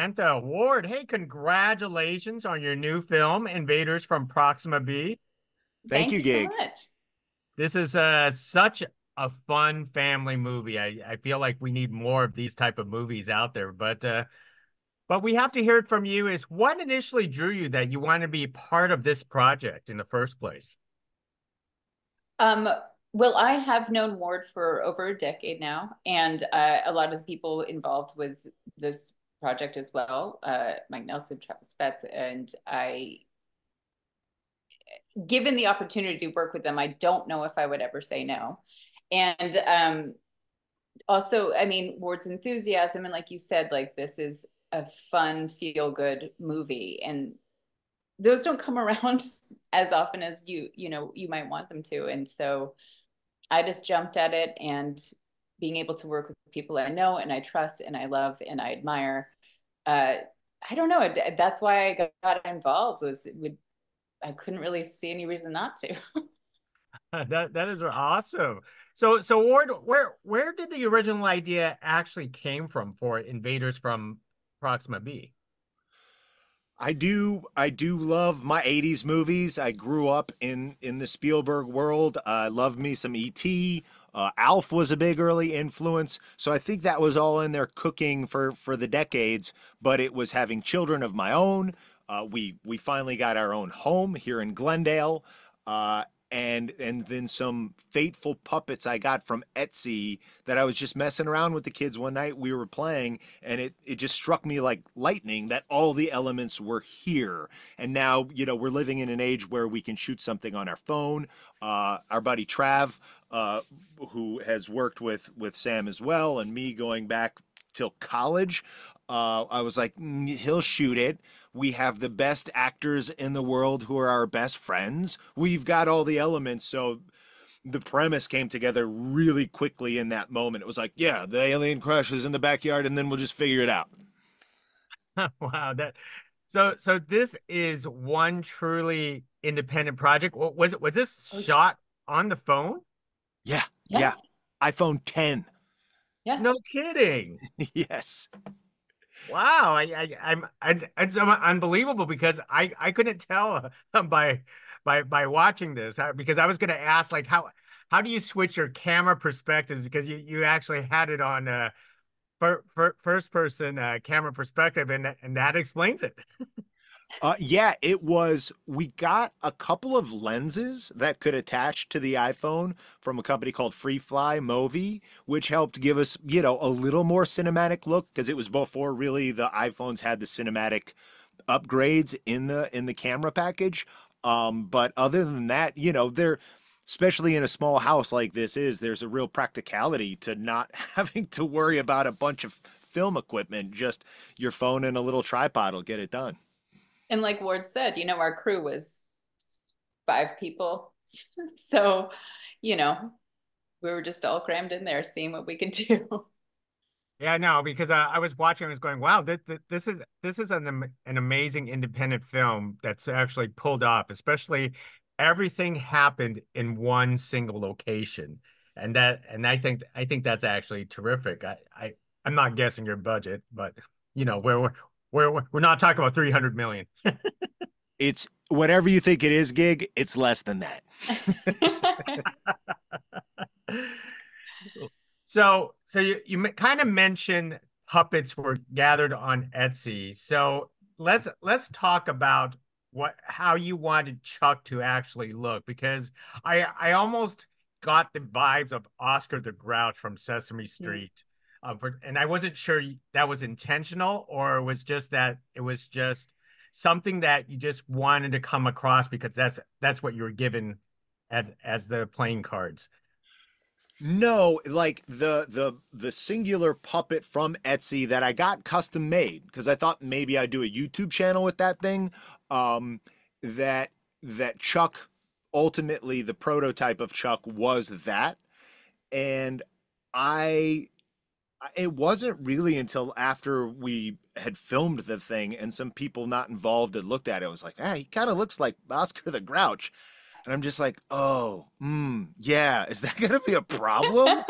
Samantha Ward. Hey, congratulations on your new film, Invaders from Proxima B. Thank you so much. This is such a fun family movie. I feel like we need more of these type of movies out there. But we have to hear it from you. Is what initially drew you that you wanted to be part of this project in the first place? Well, I have known Ward for over a decade now, and a lot of the people involved with this project as well, Mike Nelson, Travis Betts, and I, given the opportunity to work with them, I don't know if I would ever say no. And also, I mean, Ward's enthusiasm, and like you said, like this is a fun, feel-good movie, and those don't come around as often as you might want them to. And so I just jumped at it, and being able to work with people I know and I trust and I love and I admire, I don't know, that's why I got involved. I couldn't really see any reason not to. That is awesome. So Ward, where did the original idea actually came from for Invaders from Proxima B? I do love my 80s movies. I grew up in the Spielberg world. I loved me some E.T. Alf was a big early influence. So I think that was all in there cooking for the decades, but it was having children of my own. We finally got our own home here in Glendale. And then some fateful puppets I got from Etsy that I was just messing around with the kids one night we were playing, and it just struck me like lightning that all the elements were here. And now, you know, we're living in an age where we can shoot something on our phone. Our buddy Trav, who has worked with Sam as well, and me going back till college, I was like, he'll shoot it. We have the best actors in the world who are our best friends. We've got all the elements. So the premise came together really quickly in that moment. It was like, yeah, the alien crashes in the backyard, and then we'll just figure it out. Wow. So this is one truly independent project. Was this shot on the phone? Yeah. iPhone 10. Yeah. No kidding. Yes. Wow, it's unbelievable, because I couldn't tell by watching this, because I was going to ask, like, how do you switch your camera perspectives, because you actually had it on first person camera perspective, and that explains it. Yeah, it was, we got a couple of lenses that could attach to the iPhone from a company called Freefly Movi, which helped give us, you know, a little more cinematic look, because it was before really the iPhones had the cinematic upgrades in the camera package. But other than that, you know, they're, especially in a small house like this is, there's a real practicality to not having to worry about a bunch of film equipment, just your phone and a little tripod will get it done. And like Ward said, you know, our crew was 5 people. So, you know, we were just all crammed in there seeing what we could do. Yeah, no, because I was watching, I was going, wow, this is an amazing independent film that's actually pulled off, especially everything happened in one single location. And I think that's actually terrific. I'm not guessing your budget, but you know, we're not talking about 300 million. It's whatever you think it is, Gig, it's less than that. So you kind of mentioned puppets were gathered on Etsy. So let's talk about how you wanted Chuck to actually look, because I almost got the vibes of Oscar the Grouch from Sesame Street. Mm-hmm. And I wasn't sure that was intentional, or it was just that it was just something that you just wanted to come across because that's what you were given as the playing cards. No, like the singular puppet from Etsy that I got custom made, because I thought maybe I'd do a YouTube channel with that thing. That Chuck, ultimately the prototype of Chuck was that, and it wasn't really until after we had filmed the thing and some people not involved had looked at it, it was like, ah, he kind of looks like Oscar the Grouch. And I'm just like, oh, yeah, is that going to be a problem?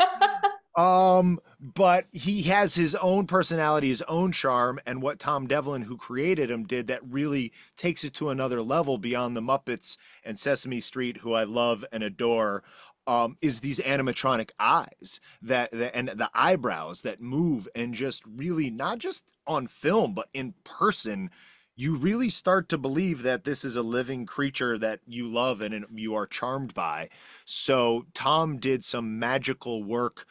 But he has his own personality, his own charm, and what Tom Devlin, who created him, did that really takes it to another level beyond the Muppets and Sesame Street, who I love and adore, is these animatronic eyes and the eyebrows that move, and just really not just on film, but in person, you really start to believe that this is a living creature that you love and you are charmed by. So Tom did some magical work,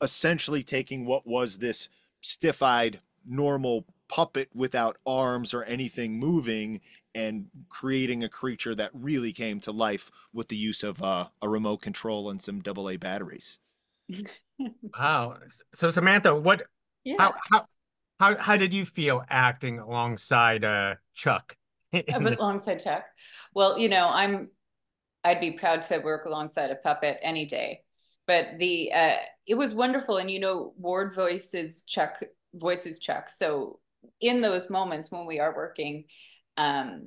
essentially taking what was this stiff-eyed normal puppet without arms or anything moving and creating a creature that really came to life with the use of a remote control and some AA batteries. Wow. So Samantha, how did you feel acting alongside Chuck? Alongside Chuck? Well, you know, I'd be proud to work alongside a puppet any day. But it was wonderful, and you know, Ward voices Chuck. So in those moments when we are working, I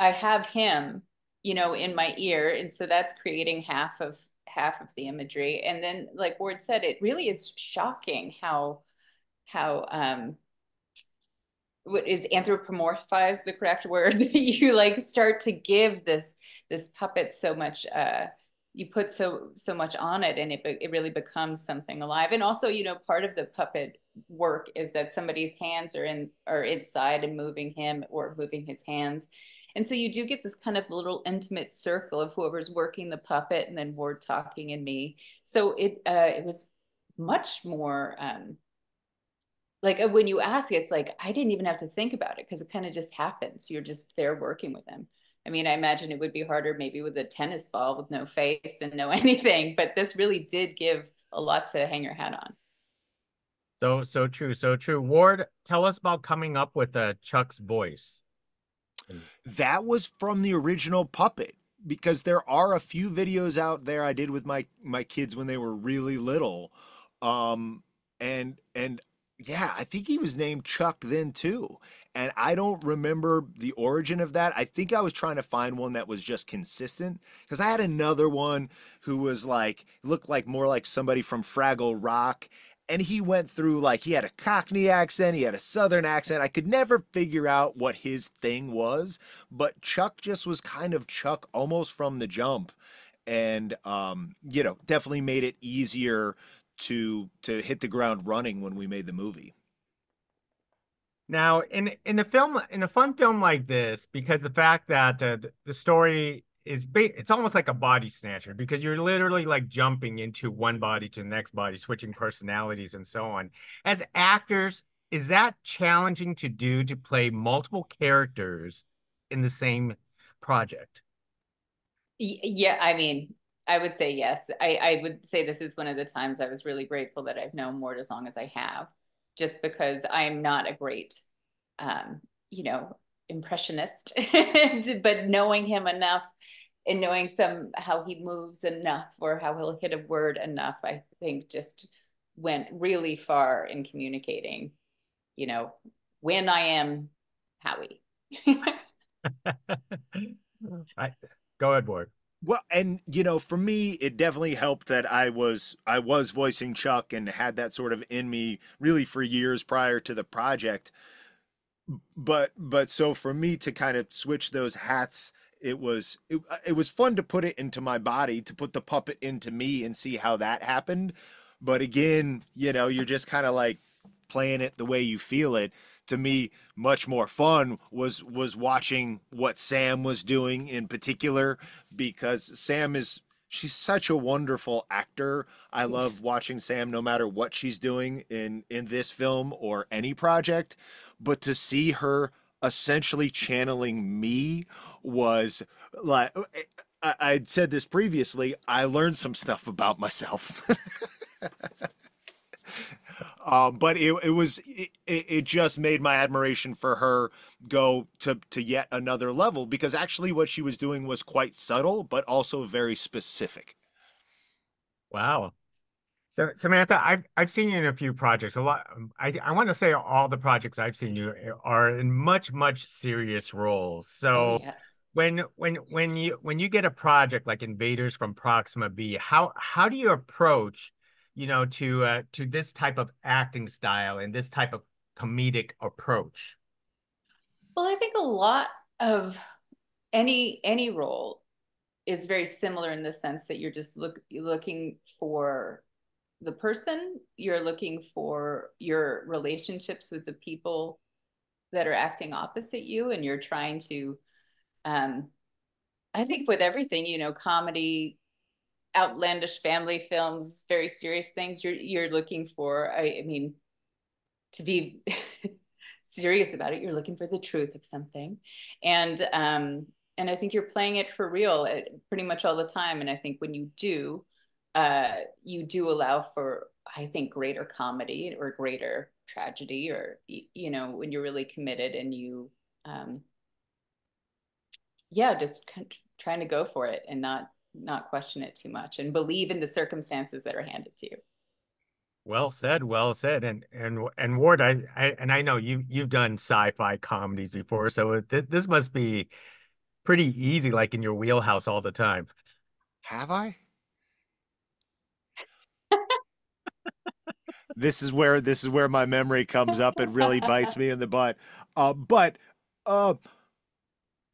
have him, you know, in my ear, and so that's creating half of the imagery. And then, like Ward said, it really is shocking how what is anthropomorphized, the correct word, you like start to give this puppet so much. You put so much on it, and it really becomes something alive. And also, you know, part of the puppet work is that somebody's hands are inside and moving him or moving his hands. And so you do get this kind of little intimate circle of whoever's working the puppet, and then Ward talking and me. So it was much more like when you ask, it's like, I didn't even have to think about it because it kind of just happens. You're just there working with them. I mean, I imagine it would be harder maybe with a tennis ball with no face and no anything, but this really did give a lot to hang your hat on. So true, so true. Ward, tell us about coming up with Chuck's voice. That was from the original puppet, because there are a few videos out there I did with my kids when they were really little. And yeah, I think he was named Chuck then too. And I don't remember the origin of that. I think I was trying to find one that was just consistent, because I had another one who was like, looked like more like somebody from Fraggle Rock. And he went through, like, he had a Cockney accent, he had a Southern accent. I could never figure out what his thing was, but Chuck just was kind of Chuck almost from the jump. And, you know, definitely made it easier to hit the ground running when we made the movie. Now, in a fun film like this, because the fact that the story is it's almost like a body snatcher, because you're literally like jumping into one body to the next body, switching personalities and so on. As actors, is that challenging to do, to play multiple characters in the same project? Yeah, I mean, I would say yes. I would say this is one of the times I was really grateful that I've known Ward as long as I have, just because I'm not a great, you know, impressionist, but knowing him enough and knowing how he moves enough or how he'll hit a word enough, I think just went really far in communicating, you know, when I am Howie. Go ahead, Ward. Well, and, you know, for me, it definitely helped that I was voicing Chuck and had that sort of in me really for years prior to the project. But so for me to kind of switch those hats, it was fun to put it into my body, to put the puppet into me and see how that happened. But again, you know, you're just kind of like playing it the way you feel it. To me, much more fun was watching what Sam was doing in particular, because she's such a wonderful actor. I love watching Sam no matter what she's doing in this film or any project, but to see her essentially channeling me was like, I'd said this previously, I learned some stuff about myself. But it just made my admiration for her go to yet another level, because actually what she was doing was quite subtle, but also very specific. Wow. So Samantha, I've seen you in a few projects. A lot. I want to say all the projects I've seen you are in much serious roles. So yes. When you get a project like Invaders from Proxima B, how do you approach you know, to this type of acting style and this type of comedic approach? Well, I think a lot of any role is very similar in the sense that you're just looking for the person, you're looking for your relationships with the people that are acting opposite you, and you're trying to, I think with everything, you know, comedy, outlandish family films, very serious things, you're looking for, I mean, to be serious about it, you're looking for the truth of something. And I think you're playing it for real pretty much all the time. And I think when you do allow for, I think, greater comedy or greater tragedy, or, you know, when you're really committed and you, yeah, just trying to go for it and not question it too much and believe in the circumstances that are handed to you. Well said, well said. And Ward, I know you've done sci-fi comedies before, so this must be pretty easy, like in your wheelhouse all the time. Have I? This is where my memory comes up and really bites me in the butt. But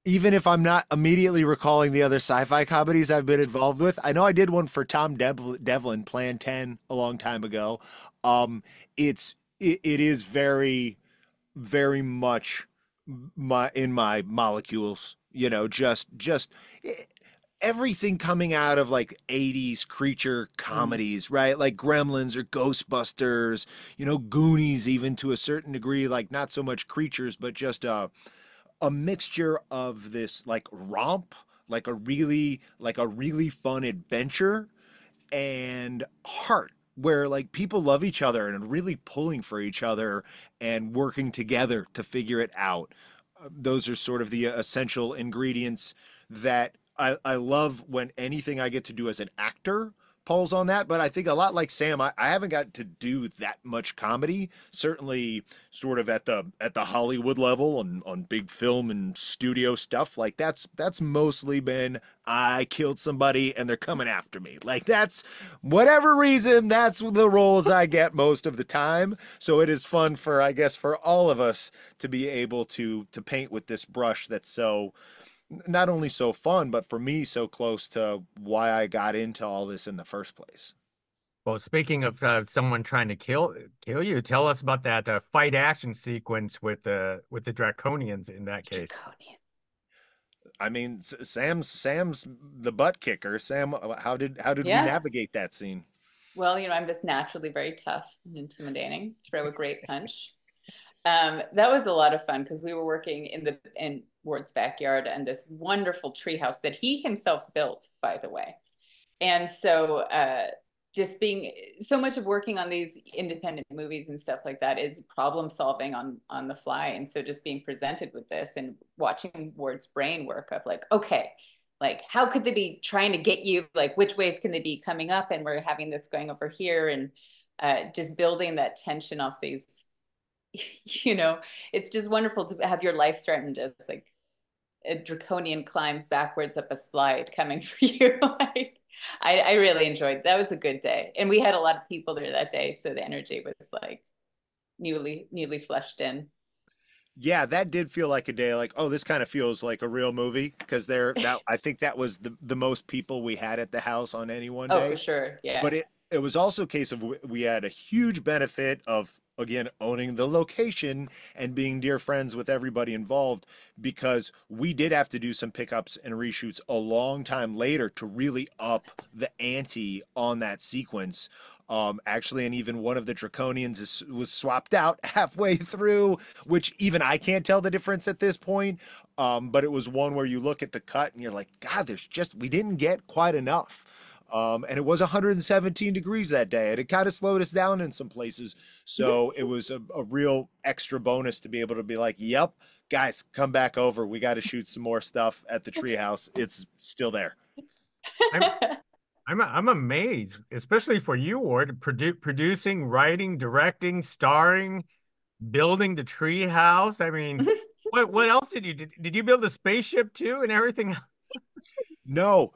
even if I'm not immediately recalling the other sci-fi comedies I've been involved with, I know I did one for Tom Devlin, Plan 10, a long time ago. It is very, very much in my molecules, you know, just everything coming out of like 80s creature comedies, right? Like Gremlins or Ghostbusters, you know, Goonies, even to a certain degree, like not so much creatures, but just, a mixture of this like romp, like a really fun adventure, and heart, where like people love each other and really pulling for each other and working together to figure it out. Those are sort of the essential ingredients that I love when anything I get to do as an actor pulls on that. But I think a lot like Sam, I haven't got to do that much comedy, certainly sort of at the Hollywood level on big film and studio stuff. Like that's mostly been, I killed somebody and they're coming after me. Like that's, whatever reason, that's the roles I get most of the time. So it is fun for, I guess, for all of us to be able to paint with this brush that's so, not only so fun, but for me, so close to why I got into all this in the first place. Well, speaking of someone trying to kill you, tell us about that fight action sequence with the Draconians in that case. Draconian. I mean, Sam's the butt kicker. Sam, how did we navigate that scene? Well, you know, I'm just naturally very tough and intimidating. Throw a great punch. That was a lot of fun because we were working in Ward's backyard and this wonderful treehouse that he himself built, by the way. And so just being, so much of working on these independent movies and stuff like that is problem solving on the fly. And so just being presented with this and watching Ward's brain work of like, okay, like how could they be trying to get you? Like which ways can they be coming up? And we're having this going over here and just building that tension off these, you know, it's just wonderful to have your life threatened as like a draconian climbs backwards up a slide coming for you. Like, I really enjoyed, that was a good day. And we had a lot of people there that day. So the energy was like newly fleshed in. Yeah, that did feel like a day like, oh, this kind of feels like a real movie, because I think that was the most people we had at the house on any one day. Oh, for sure. Yeah. But it was also a case of we had a huge benefit of, again, owning the location and being dear friends with everybody involved, because we did have to do some pickups and reshoots a long time later to really up the ante on that sequence. Actually, and even one of the Draconians was swapped out halfway through, which even I can't tell the difference at this point. But it was one where you look at the cut and you're like, God, we didn't get quite enough. And it was 117 degrees that day, and it kind of slowed us down in some places. So it was a real extra bonus to be able to be like, yep, guys, come back over. We got to shoot some more stuff at the treehouse. It's still there. I'm amazed, especially for you, Ward, producing, writing, directing, starring, building the treehouse. I mean, what else did you do? Did you build a spaceship too and everything else? No.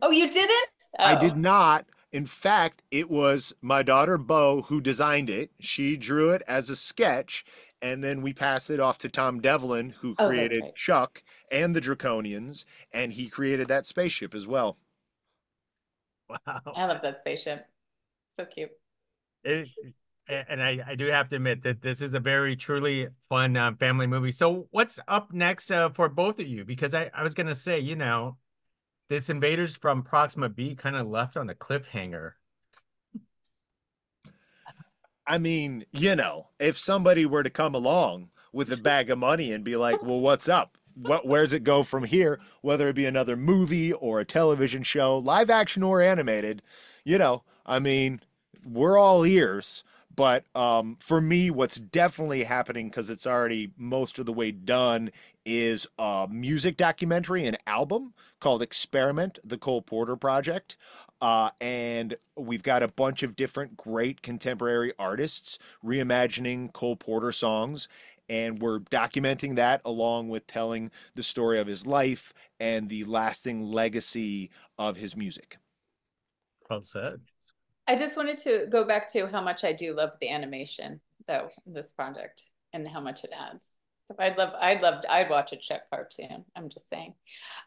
Oh, you didn't? Oh. I did not. In fact, it was my daughter, Beau, who designed it. She drew it as a sketch, and then we passed it off to Tom Devlin, who created Chuck and the Draconians, and he created that spaceship as well. Wow. I love that spaceship. So cute. And I do have to admit that this is a very truly fun family movie. So what's up next for both of you? Because I was going to say, you know, this Invaders from Proxima B kind of left on a cliffhanger. I mean, you know, if somebody were to come along with a bag of money and be like, well, what's up? Where's it go from here? Whether it be another movie or a television show, live action or animated, you know, I mean, we're all ears. But for me, what's definitely happening, because it's already most of the way done, is a music documentary, an album called Experiment, the Cole Porter Project. And we've got a bunch of different great contemporary artists reimagining Cole Porter songs. And we're documenting that along with telling the story of his life and the lasting legacy of his music. Well said. I just wanted to go back to how much I do love the animation, though, in this project, and how much it adds. So I'd watch a Chuck cartoon. I'm just saying.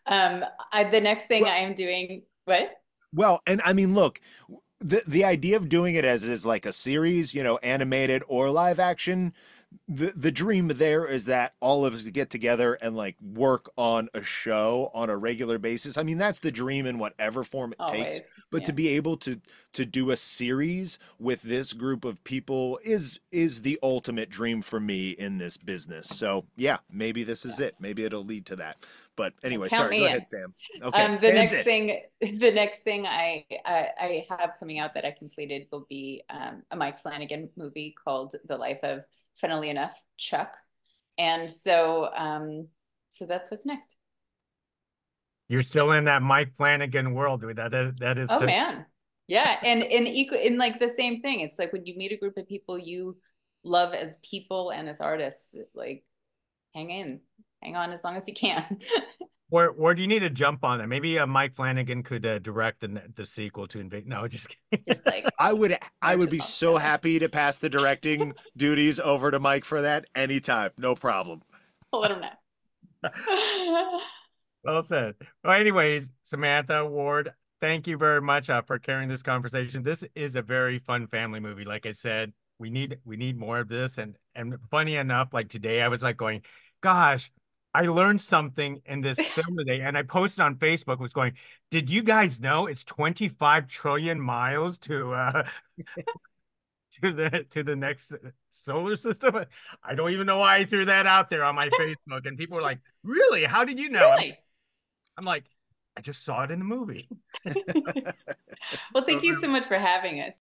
The next thing I am doing, what? Well, and I mean, look, the idea of doing it as is like a series, you know, animated or live action. The dream there is that all of us get together and like work on a show on a regular basis. I mean, that's the dream in whatever form it takes, but to be able to do a series with this group of people is the ultimate dream for me in this business. So yeah, maybe this is it. Maybe it'll lead to that. But anyway, sorry, go ahead, Sam. Okay. The next thing I have coming out that I completed will be a Mike Flanagan movie called The Life of, funnily enough, Chuck. And so so that's what's next. You're still in that Mike Flanagan world. That is oh, man. Yeah, and equal in like the same thing. It's like when you meet a group of people you love as people and as artists, like hang on as long as you can. Where do you need to jump on that? Maybe Mike Flanagan could direct the sequel to Invade. No, just kidding. Just like, I would be so happy to pass the directing duties over to Mike for that anytime. No problem. I'll let him know. Well said. Well, anyways, Samantha, Ward, thank you very much for carrying this conversation. This is a very fun family movie. Like I said, we need more of this. And funny enough, like today, I was like going, gosh, I learned something in this film today, and I posted on Facebook, was going, did you guys know it's 25 trillion miles to the next solar system? I don't even know why I threw that out there on my Facebook, and people were like, really? How did you know? Really? I'm like, I just saw it in the movie. Well, thank you so much for having us.